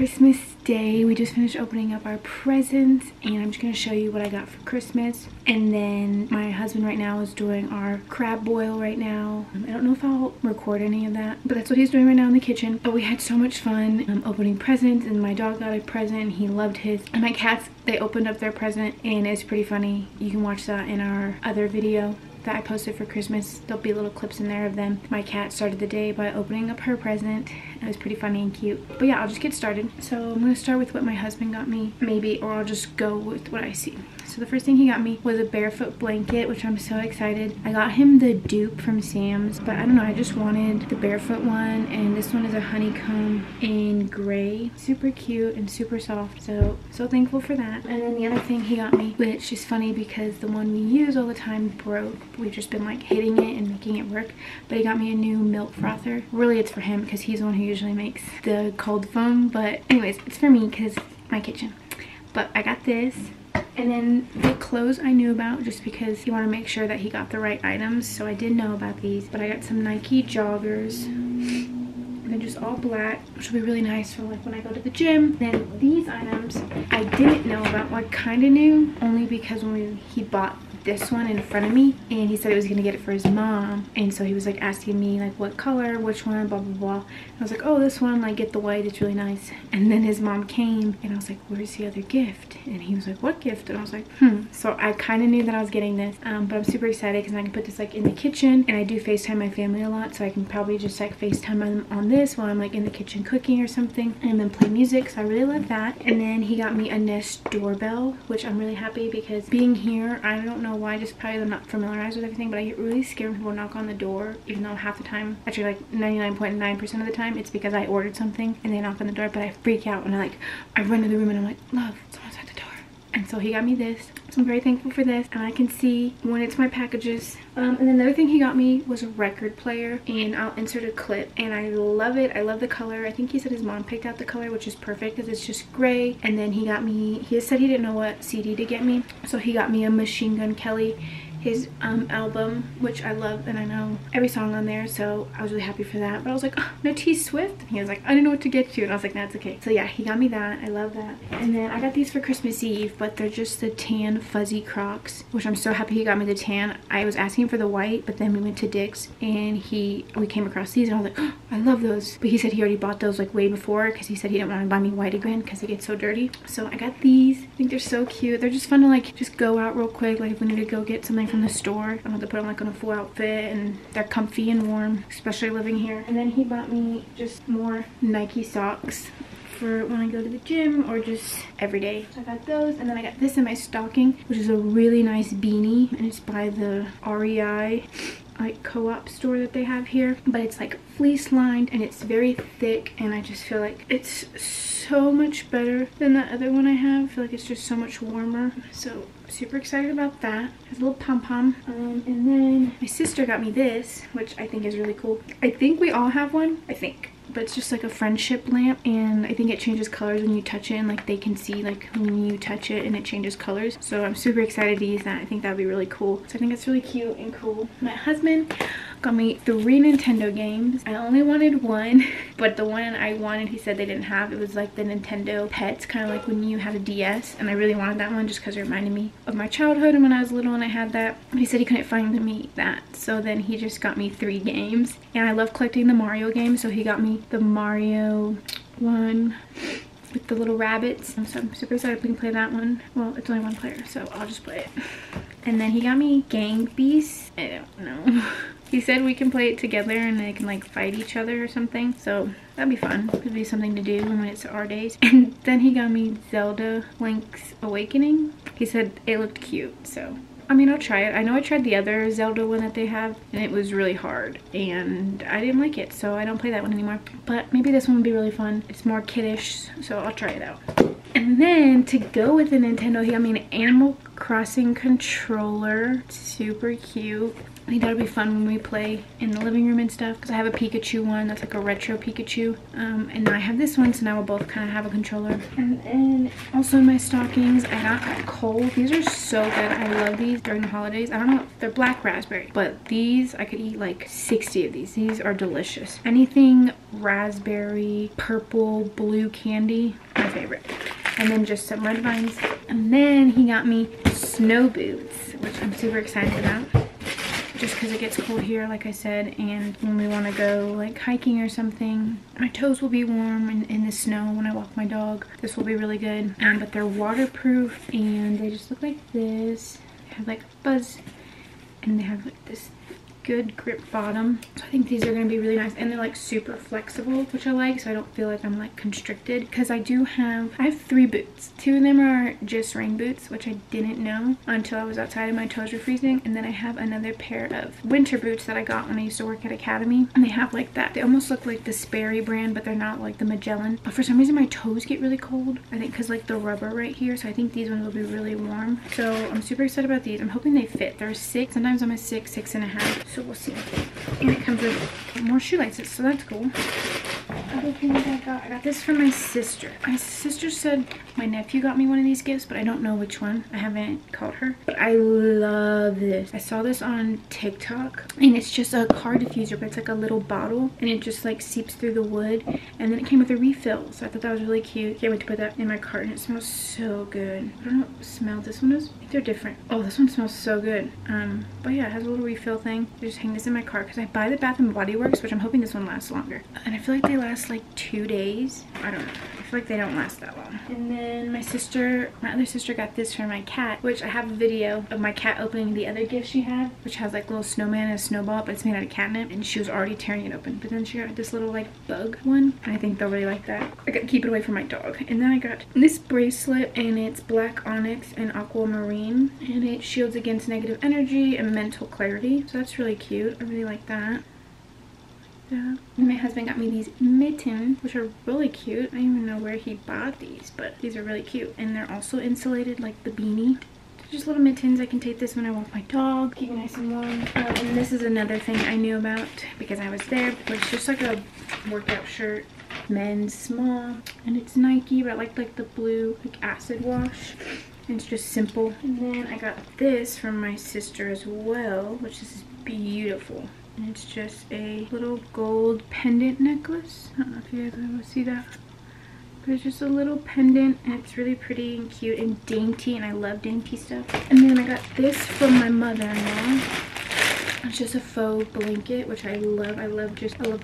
Christmas Day. We just finished opening up our presents, and I'm just going to show you what I got for Christmas. And then my husband right now is doing our crab boil right now. I don't know if I'll record any of that, but that's what he's doing right now in the kitchen. But we had so much fun opening presents, and my dog got a present and he loved his. And my cats, they opened up their present, and it's pretty funny. You can watch that in our other video that I posted for Christmas. There'll be little clips in there of them. My cat started the day by opening up her present. It was pretty funny and cute. But yeah, I'll just get started. So I'm gonna start with what my husband got me, maybe, or I'll just go with what I see. So the first thing he got me was a Barefoot Blanket, which I'm so excited. I got him the dupe from Sam's, but I don't know, I just wanted the Barefoot one, and this one is a honeycomb in gray. Super cute and super soft, so thankful for that. And then the other thing he got me, which is funny because the one we use all the time broke. We've just been like hitting it and making it work, but he got me a new milk frother. Really, it's for him because he's the one who usually makes the cold foam, but anyways, it's for me because my kitchen. But I got this. And then the clothes I knew about just because you want to make sure that he got the right items, so I did know about these. But I got some Nike joggers, and they're just all black, which will be really nice for like when I go to the gym. Then these items I didn't know about, well, I kind of knew only because when he bought this one in front of me, and he said he was gonna get it for his mom, and so he was like asking me like what color, which one, blah blah blah. And I was like, oh, this one, like get the white, it's really nice. And then his mom came, and I was like, where's the other gift? And he was like, what gift? And I was like, so I kind of knew that I was getting this, but I'm super excited because I can put this like in the kitchen, and I do FaceTime my family a lot, so I can probably just like FaceTime them on this while I'm like in the kitchen cooking or something, and then play music. So I really love that. And then he got me a Nest doorbell, which I'm really happy because being here, I don't know why, just probably I'm not familiarized with everything, but I get really scared when people knock on the door, even though half the time, actually like 99.9% of the time, it's because I ordered something and they knock on the door, but I freak out and I run to the room and I'm like, love, someone's at the door. And so he got me this, so I'm very thankful for this, and I can see when it's my packages. And then the other thing he got me was a record player, and I'll insert a clip, and I love it. I love the color. I think he said his mom picked out the color, which is perfect because it's just gray. And then he got me, he said he didn't know what CD to get me, so he got me a Machine Gun Kelly, his album, which I love, and I know every song on there, so I was really happy for that. But I was like, oh, no T Swift, and he was like, I didn't know what to get you, and I was like, that's okay. So yeah, he got me that. I love that. And then I got these for Christmas Eve, but they're just the tan fuzzy Crocs, which I'm so happy he got me the tan. I was asking for the white, but then we went to Dick's and we came across these, and I was like, oh, I love those. But he said he already bought those like way before because he said he didn't want to buy me white again because they get so dirty. So I got these. I think they're so cute. They're just fun to like just go out real quick, like if we need to go get something from the store, I don't have to put them like on a full outfit, and they're comfy and warm, especially living here. And then he bought me just more Nike socks for when I go to the gym or just every day. So I got those, and then I got this in my stocking, which is a really nice beanie, and it's by the REI like co-op store that they have here, but it's like fleece lined and it's very thick, and I just feel like it's so much better than that other one I have. I feel like it's just so much warmer, so super excited about that. Has a little pom-pom. And then my sister got me this, which I think is really cool. I think we all have one, I think, but it's just like a friendship lamp, and I think it changes colors when you touch it, and like they can see like when you touch it and it changes colors. So I'm super excited to use that. I think that would be really cool. So I think it's really cute and cool. My husband got me 3 Nintendo games. I only wanted one, but the one I wanted, he said they didn't have. It was like the Nintendo Pets, kind of like when you had a DS, and I really wanted that one just because it reminded me of my childhood and when I was little and I had that. He said he couldn't find me that, so then he just got me 3 games, and I love collecting the Mario games, so he got me the Mario one with the little rabbits, so I'm super excited we can play that one. Well, it's only one player, so I'll just play it. And then he got me Gang Beasts. I don't know. He said we can play it together and they can like fight each other or something. So that'd be fun. It'd be something to do when it's our days. And then he got me Zelda Link's Awakening. He said it looked cute, so I mean, I'll try it. I know I tried the other Zelda one that they have, and it was really hard, and I didn't like it, so I don't play that one anymore. But maybe this one would be really fun. It's more kiddish, so I'll try it out. And then to go with the Nintendo, he got me an Animal Crossing controller. Super cute. I think that'll be fun when we play in the living room and stuff, because I have a Pikachu one that's like a retro Pikachu, and now I have this one, so now we'll both kind of have a controller. And then also in my stockings, I got Kohl's. These are so good. I love these during the holidays. I don't know, they're black raspberry, but these, I could eat like 60 of these. These are delicious. Anything raspberry, purple, blue candy, my favorite. And then just some red vines. And then he got me snow boots, which I'm super excited about, just because it gets cold here, like I said, and when we want to go like hiking or something, my toes will be warm in the snow when I walk my dog. This will be really good. But they're waterproof, and they just look like this. They have like a buzz, and they have like this good grip bottom. So I think these are going to be really nice, and they're like super flexible, which I like, so I don't feel like I'm like constricted, because I have three boots. Two of them are just rain boots, which I didn't know until I was outside and my toes were freezing, and then I have another pair of winter boots that I got when I used to work at Academy, and they have like that, they almost look like the Sperry brand, but they're not like the Magellan. But for some reason my toes get really cold, I think because like the rubber right here, so I think these ones will be really warm. So I'm super excited about these. I'm hoping they fit. They're six, sometimes I'm a six and a half. So we'll see. And it comes with more shoelaces, so that's cool. Other thing that I got this from my sister. My sister said my nephew got me one of these gifts, but I don't know which one. I haven't called her. But I love this. I saw this on TikTok, and it's just a car diffuser, but it's like a little bottle, and it just like seeps through the wood, and then it came with a refill, so I thought that was really cute. Can't wait to put that in my cart, and it smells so good. I don't know what smell this one is. I think they're different. Oh, this one smells so good. But yeah, it has a little refill thing. I just hang this in my cart, because I buy the Bath and Body Works, which I'm hoping this one lasts longer. And I feel like they last like 2 days. I don't know. I feel like they don't last that long. And then my other sister got this for my cat, which I have a video of my cat opening the other gift she had, which has like a little snowman and a snowball, but it's made out of catnip, and she was already tearing it open. But then she got this little like bug one, and I think they'll really like that. I got to keep it away from my dog. And then I got this bracelet, and it's black onyx and aquamarine, and it shields against negative energy and mental clarity, so that's really cute. I really like that. And my husband got me these mittens, which are really cute. I don't even know where he bought these, but these are really cute, and they're also insulated like the beanie. They're just little mittens. I can take this when I walk my dog, keep it nice and warm. And this is another thing I knew about because I was there, but it's just like a workout shirt, men's small, and it's Nike, but I like the blue like acid wash. It's just simple. And then I got this from my sister as well, which is beautiful. And it's just a little gold pendant necklace. I don't know if you guys will see that. But it's just a little pendant, and it's really pretty and cute and dainty, and I love dainty stuff. And then I got this from my mother-in-law. It's just a faux blanket, which I love. I love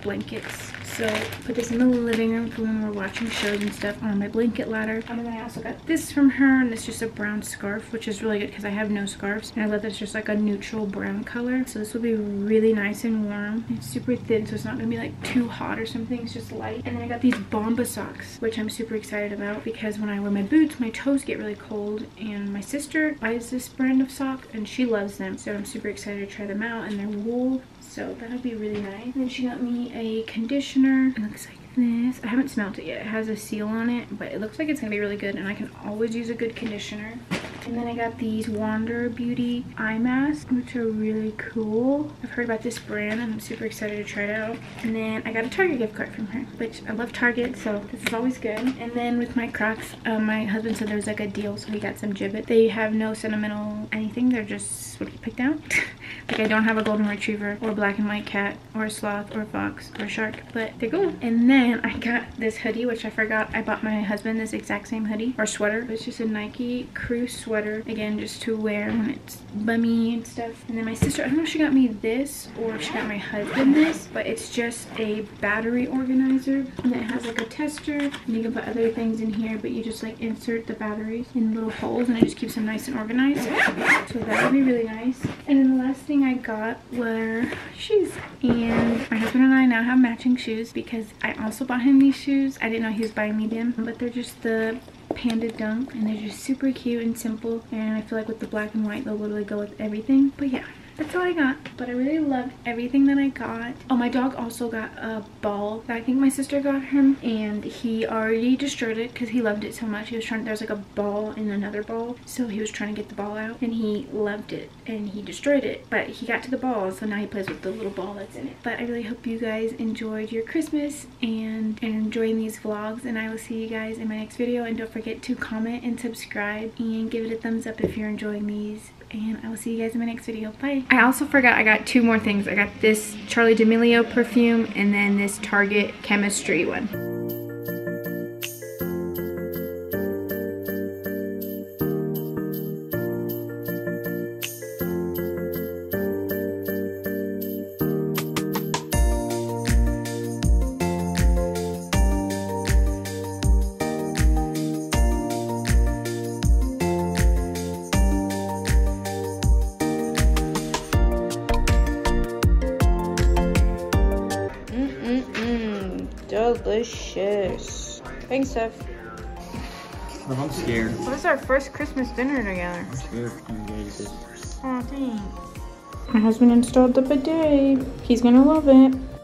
blankets. So put this in the living room for when we're watching shows and stuff on my blanket ladder. And then I also got this from her, and it's just a brown scarf, which is really good because I have no scarves. And I love that it's just like a neutral brown color. So this will be really nice and warm. It's super thin, so it's not going to be like too hot or something. It's just light. And then I got these Bombas socks, which I'm super excited about because when I wear my boots, my toes get really cold. And my sister buys this brand of sock, and she loves them. So I'm super excited to try them out, and they're wool. So that'll be really nice. And then she got me a conditioner. It looks like this. I haven't smelled it yet. It has a seal on it, but it looks like it's gonna be really good, and I can always use a good conditioner. And then I got these Wander Beauty eye masks, which are really cool. I've heard about this brand, and I'm super excited to try it out. And then I got a Target gift card from her, which I love Target, so this is always good. And then with my Crocs, my husband said there was like a deal, so he got some gibbet. They have no sentimental anything. They're just what he picked out. Like I don't have a golden retriever or black and white cat or a sloth or a fox or a shark, but they're cool. And then I got this hoodie, which I forgot I bought my husband this exact same hoodie or sweater. It's just a Nike crew sweater, again just to wear when it's bummy and stuff. And then my sister, I don't know if she got me this or if she got my husband this, but it's just a battery organizer, and it has like a tester, and you can put other things in here, but you just like insert the batteries in little holes, and it just keeps them nice and organized. So that would be really nice. And then the last thing I got were shoes, and my husband and I now have matching shoes because I also bought him these shoes. I didn't know he was buying me them, but they're just the Panda Dunk, and they're just super cute and simple, and I feel like with the black and white they'll literally go with everything. But yeah, That's all I got, but I really loved everything that I got. Oh, my dog also got a ball that I think my sister got him, and he already destroyed it because he loved it so much. He was trying, there's like a ball and another ball, so he was trying to get the ball out and he loved it and he destroyed it, but he got to the ball, so now he plays with the little ball that's in it. But I really hope you guys enjoyed your Christmas and enjoying these vlogs, and I will see you guys in my next video. And don't forget to comment and subscribe and give it a thumbs up if you're enjoying these, and I will see you guys in my next video. Bye. I also forgot I got two more things. I got this Charli D'Amelio perfume and then this Target chemistry one. Delicious. Thanks, Seth. I'm scared. What is our first Christmas dinner together? I'm scared. Oh, dang. My husband installed the bidet. He's gonna love it.